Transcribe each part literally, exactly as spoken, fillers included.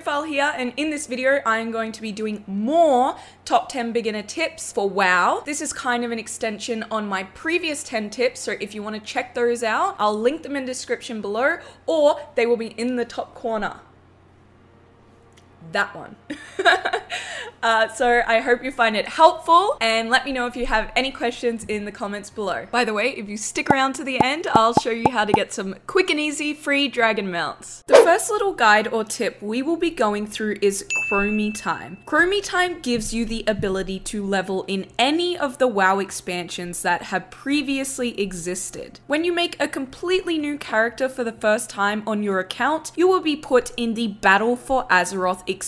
Technofile here, and in this video I'm going to be doing more top ten beginner tips for WoW. This is kind of an extension on my previous ten tips, so if you want to check those out, I'll link them in the description below, or they will be in the top corner. That one. uh, so I hope you find it helpful, and let me know if you have any questions in the comments below. By the way, if you stick around to the end, I'll show you how to get some quick and easy free dragon mounts. The first little guide or tip we will be going through is Chromie Time. Chromie Time gives you the ability to level in any of the WoW expansions that have previously existed. When you make a completely new character for the first time on your account, you will be put in the Battle for Azeroth expansion.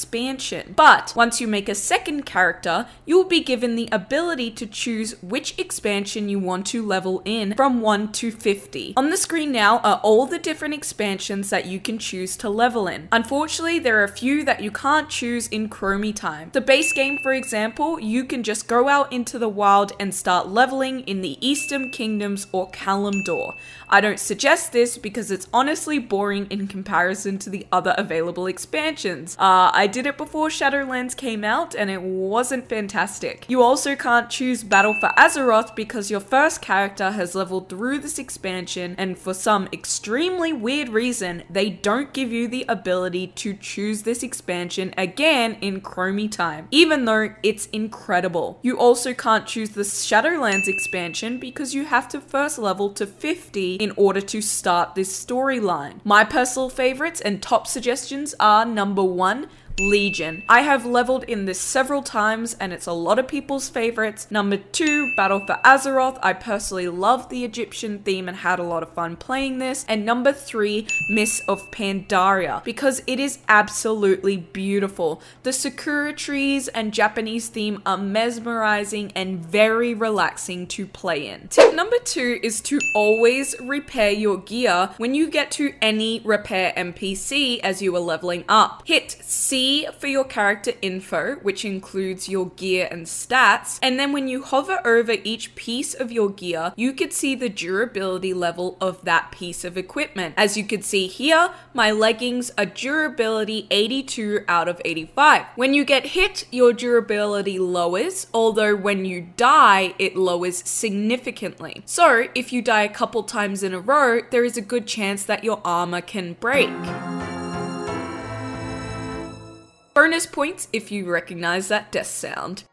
But once you make a second character, you'll be given the ability to choose which expansion you want to level in from one to fifty. On the screen now are all the different expansions that you can choose to level in. Unfortunately, there are a few that you can't choose in Chromie Time. The base game, for example, you can just go out into the wild and start leveling in the Eastern Kingdoms or Kalimdor. I don't suggest this because it's honestly boring in comparison to the other available expansions. Uh, I did it before Shadowlands came out and it wasn't fantastic. You also can't choose Battle for Azeroth because your first character has leveled through this expansion, and for some extremely weird reason, they don't give you the ability to choose this expansion again in Chromie Time, even though it's incredible. You also can't choose the Shadowlands expansion because you have to first level to fifty in order to start this storyline. My personal favorites and top suggestions are number one, Legion. I have leveled in this several times and it's a lot of people's favorites. Number two, Battle for Azeroth. I personally love the Egyptian theme and had a lot of fun playing this. And number three, Mist of Pandaria, because it is absolutely beautiful. The Sakura trees and Japanese theme are mesmerizing and very relaxing to play in. Tip number two is to always repair your gear when you get to any repair N P C as you are leveling up. Hit C for your character info, which includes your gear and stats, and then when you hover over each piece of your gear, you could see the durability level of that piece of equipment. As you can see here, my leggings are durability eighty-two out of eighty-five. When you get hit, your durability lowers, although when you die, it lowers significantly. So if you die a couple times in a row, there is a good chance that your armor can break. Bonus points if you recognize that death sound.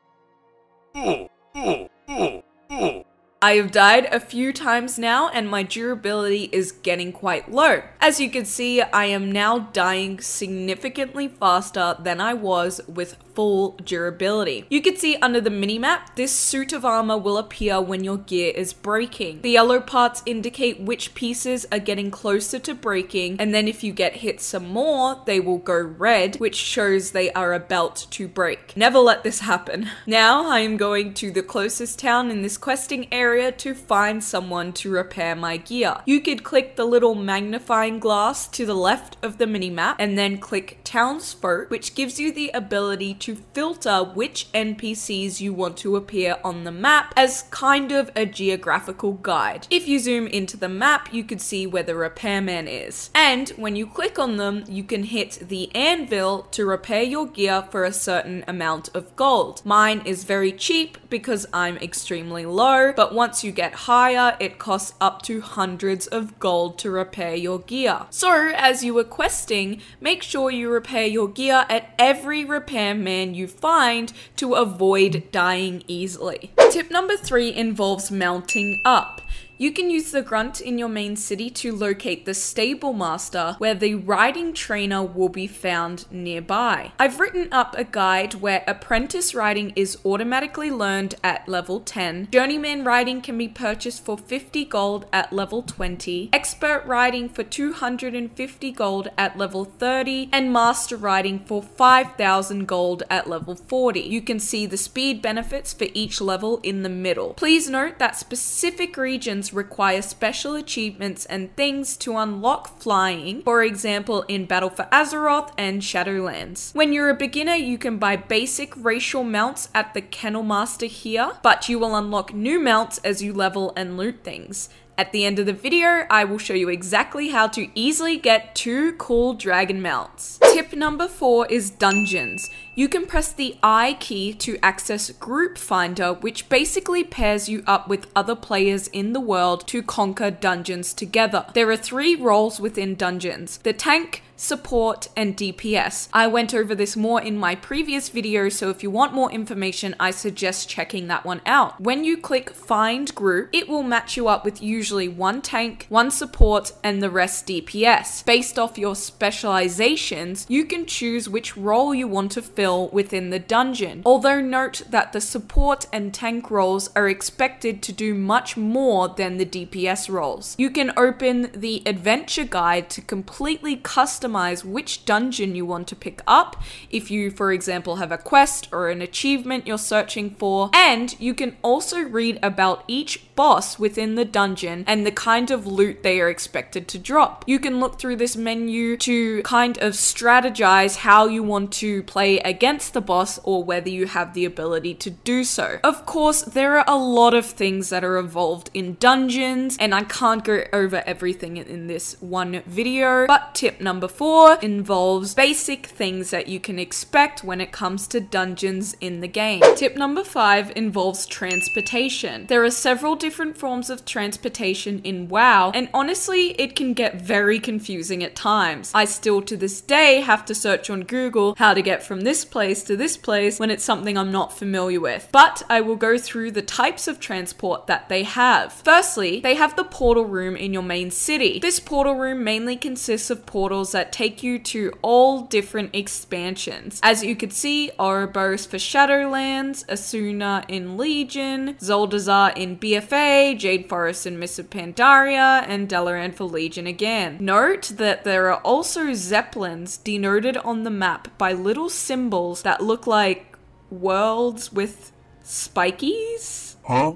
I have died a few times now and my durability is getting quite low. As you can see, I am now dying significantly faster than I was with full durability. You can see under the minimap, this suit of armor will appear when your gear is breaking. The yellow parts indicate which pieces are getting closer to breaking, and then if you get hit some more, they will go red, which shows they are about to break. Never let this happen. Now I am going to the closest town in this questing area to find someone to repair my gear. You could click the little magnifying glass to the left of the minimap and then click townsfolk, which gives you the ability to filter which N P Cs you want to appear on the map as kind of a geographical guide. If you zoom into the map, you could see where the repairman is. And when you click on them, you can hit the anvil to repair your gear for a certain amount of gold. Mine is very cheap because I'm extremely low, but once you get higher, it costs up to hundreds of gold to repair your gear. So as you are questing, make sure you repair your gear at every repairman you find to avoid dying easily. Tip number three involves mounting up. You can use the grunt in your main city to locate the stable master, where the riding trainer will be found nearby. I've written up a guide where apprentice riding is automatically learned at level ten, journeyman riding can be purchased for fifty gold at level twenty, expert riding for two hundred fifty gold at level thirty, and master riding for five thousand gold at level forty. You can see the speed benefits for each level in the middle. Please note that specific regions require special achievements and things to unlock flying, for example in Battle for Azeroth and Shadowlands. When you're a beginner, you can buy basic racial mounts at the Kennel Master here, but you will unlock new mounts as you level and loot things. At the end of the video, I will show you exactly how to easily get two cool dragon mounts. Tip number four is Dungeons. You can press the I key to access Group Finder, which basically pairs you up with other players in the world to conquer dungeons together. There are three roles within Dungeons: the tank, support, and D P S. I went over this more in my previous video, so if you want more information, I suggest checking that one out. When you click Find Group, it will match you up with usually one tank, one support, and the rest D P S. Based off your specializations, you can choose which role you want to fill within the dungeon. Although note that the support and tank roles are expected to do much more than the D P S roles. You can open the Adventure Guide to completely customize which dungeon you want to pick up, if you, for example, have a quest or an achievement you're searching for, and you can also read about each boss within the dungeon and the kind of loot they are expected to drop. You can look through this menu to kind of strategize how you want to play against the boss or whether you have the ability to do so. Of course, there are a lot of things that are involved in dungeons, and I can't go over everything in this one video, but tip number four involves basic things that you can expect when it comes to dungeons in the game. Tip number five involves transportation. There are several different forms of transportation in WoW, and honestly, it can get very confusing at times. I still to this day have to search on Google how to get from this place to this place when it's something I'm not familiar with. But I will go through the types of transport that they have. Firstly, they have the portal room in your main city. This portal room mainly consists of portals that take you to all different expansions. As you could see, Oribos for Shadowlands, Asuna in Legion, Zuldazar in B F A, Jade Forest in Mist of Pandaria, and Dalaran for Legion again. Note that there are also Zeppelins denoted on the map by little symbols that look like worlds with spikies? Huh?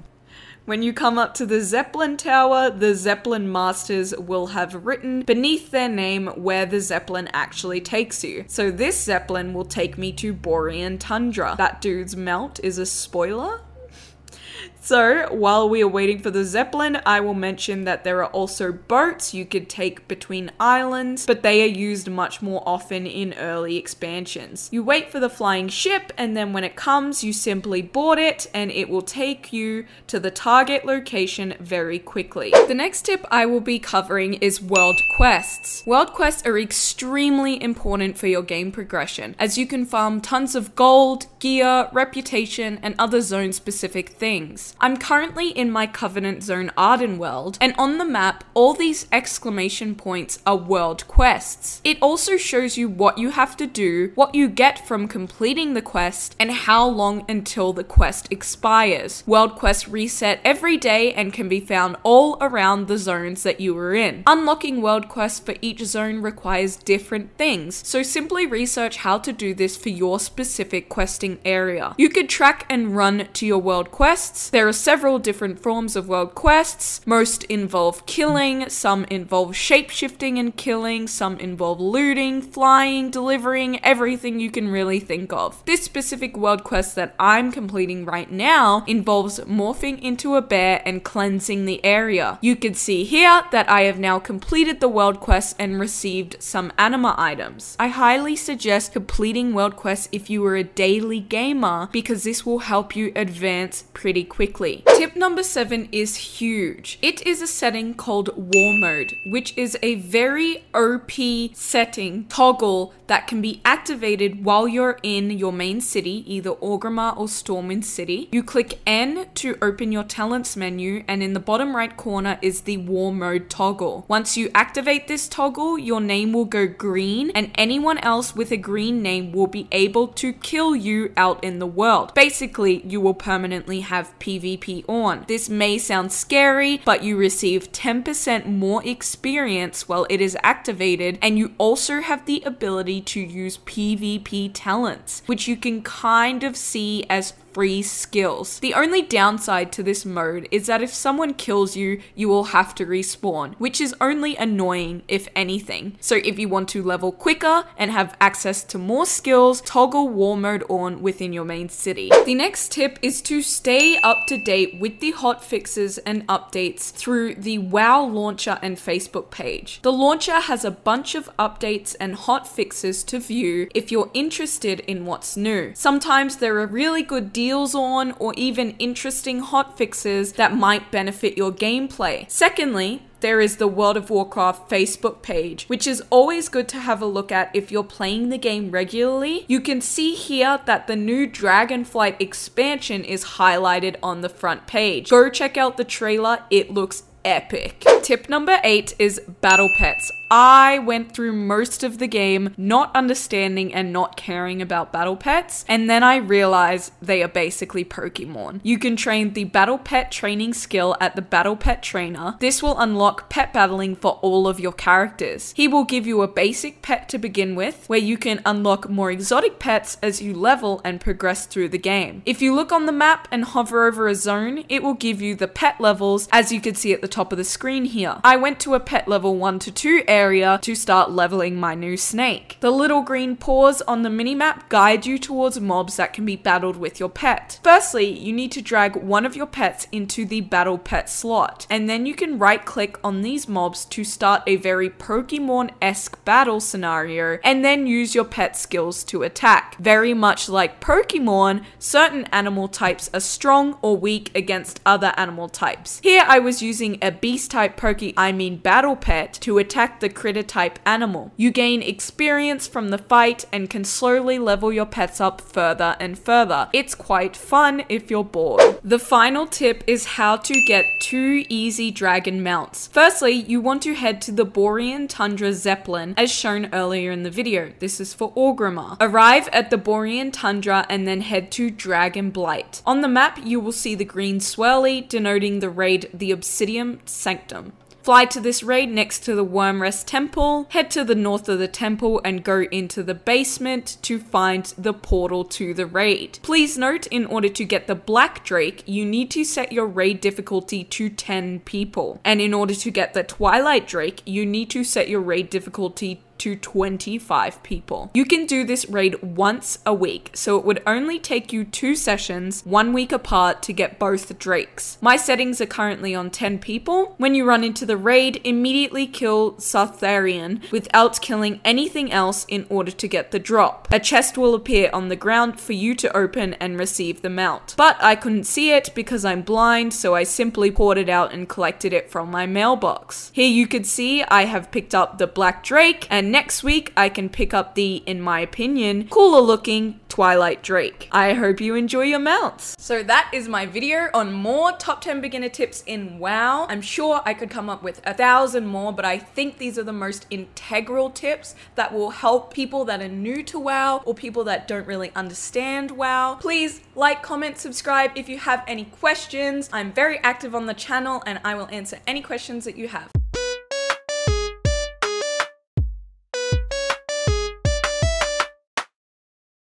When you come up to the Zeppelin Tower, the Zeppelin Masters will have written beneath their name where the Zeppelin actually takes you. So this Zeppelin will take me to Borean Tundra. That dude's mount is a spoiler. So, while we are waiting for the Zeppelin, I will mention that there are also boats you could take between islands, but they are used much more often in early expansions. You wait for the flying ship, and then when it comes, you simply board it, and it will take you to the target location very quickly. The next tip I will be covering is world quests. World quests are extremely important for your game progression, as you can farm tons of gold, gear, reputation, and other zone-specific things. I'm currently in my Covenant Zone Ardenwald, and on the map, all these exclamation points are world quests. It also shows you what you have to do, what you get from completing the quest, and how long until the quest expires. World quests reset every day and can be found all around the zones that you were in. Unlocking world quests for each zone requires different things, so simply research how to do this for your specific questing area. You could track and run to your world quests. There are several different forms of world quests. Most involve killing, some involve shape-shifting and killing, some involve looting, flying, delivering, everything you can really think of. This specific world quest that I'm completing right now involves morphing into a bear and cleansing the area. You can see here that I have now completed the world quest and received some anima items. I highly suggest completing world quests if you are a daily gamer, because this will help you advance pretty quickly. Tip number seven is huge. It is a setting called War Mode, which is a very O P setting toggle that can be activated while you're in your main city, either Orgrimmar or Stormwind City. You click N to open your talents menu, and in the bottom right corner is the War Mode toggle. Once you activate this toggle, your name will go green, and anyone else with a green name will be able to kill you out in the world. Basically, you will permanently have PvP on. This may sound scary, but you receive ten percent more experience while it is activated, and you also have the ability to use PvP talents, which you can kind of see as free skills. The only downside to this mode is that if someone kills you, you will have to respawn, which is only annoying if anything. So if you want to level quicker and have access to more skills, toggle War Mode on within your main city. The next tip is to stay up to date with the hotfixes and updates through the WoW launcher and Facebook page. The launcher has a bunch of updates and hotfixes to view if you're interested in what's new. Sometimes there are really good deals on or even interesting hotfixes that might benefit your gameplay. Secondly, there is the World of Warcraft Facebook page, which is always good to have a look at if you're playing the game regularly. You can see here that the new Dragonflight expansion is highlighted on the front page. Go check out the trailer, it looks epic. Tip number eight is Battlepets. I went through most of the game not understanding and not caring about battle pets, and then I realized they are basically Pokemon. You can train the battle pet training skill at the battle pet trainer. This will unlock pet battling for all of your characters. He will give you a basic pet to begin with, where you can unlock more exotic pets as you level and progress through the game. If you look on the map and hover over a zone, it will give you the pet levels, as you can see at the top of the screen here. I went to a pet level one to two area area to start leveling my new snake. The little green paws on the minimap guide you towards mobs that can be battled with your pet. Firstly, you need to drag one of your pets into the battle pet slot, and then you can right click on these mobs to start a very Pokemon-esque battle scenario, and then use your pet skills to attack. Very much like Pokemon, certain animal types are strong or weak against other animal types. Here I was using a beast type Poke, I mean battle pet, to attack the critter type animal. You gain experience from the fight and can slowly level your pets up further and further. It's quite fun if you're bored. The final tip is how to get two easy dragon mounts. Firstly, you want to head to the Borean Tundra Zeppelin as shown earlier in the video. This is for Orgrimmar. Arrive at the Borean Tundra and then head to Dragon Blight. On the map you will see the green swirly denoting the raid, the Obsidian Sanctum. Fly to this raid next to the Wormrest Temple, head to the north of the temple and go into the basement to find the portal to the raid. Please note, in order to get the Black Drake, you need to set your raid difficulty to ten people. And in order to get the Twilight Drake, you need to set your raid difficulty to to twenty-five people. You can do this raid once a week, so it would only take you two sessions, one week apart, to get both drakes. My settings are currently on ten people. When you run into the raid, immediately kill Sartharian without killing anything else in order to get the drop. A chest will appear on the ground for you to open and receive the mount. But I couldn't see it because I'm blind, so I simply poured it out and collected it from my mailbox. Here you can see I have picked up the Black Drake, and next week I can pick up the, in my opinion, cooler looking Twilight Drake. I hope you enjoy your mounts. So that is my video on more top ten beginner tips in WoW. I'm sure I could come up with a thousand more, but I think these are the most integral tips that will help people that are new to WoW or people that don't really understand WoW. Please like, comment, subscribe if you have any questions. I'm very active on the channel and I will answer any questions that you have.